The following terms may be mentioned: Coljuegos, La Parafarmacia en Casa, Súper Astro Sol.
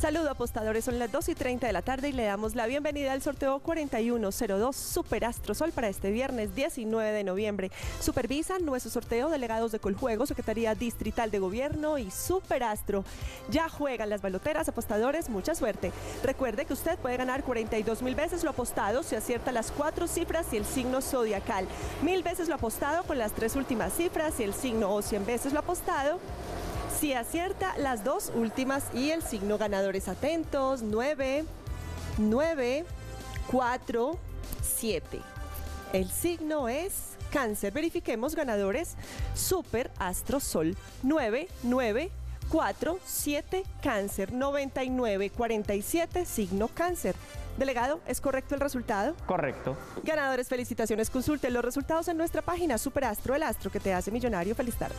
Saludos apostadores, son las 2:30 de la tarde y le damos la bienvenida al sorteo 4102 Súper Astro Sol para este viernes 19 de noviembre. Supervisan nuestro sorteo delegados de Coljuegos, Secretaría Distrital de Gobierno y Súper Astro. Ya juegan las baloteras, apostadores, mucha suerte. Recuerde que usted puede ganar 42.000 veces lo apostado si acierta las 4 cifras y el signo zodiacal, 1.000 veces lo apostado con las 3 últimas cifras y el signo, o 100 veces lo apostado si acierta las 2 últimas y el signo. Ganadores atentos, 9, 9, 4, 7. El signo es Cáncer. Verifiquemos ganadores. Súper Astro Sol, 9, 9, 4, 7, Cáncer, 99, 47, signo Cáncer. Delegado, ¿es correcto el resultado? Correcto. Ganadores, felicitaciones. Consulten los resultados en nuestra página Súper Astro, el astro que te hace millonario. Feliz tarde.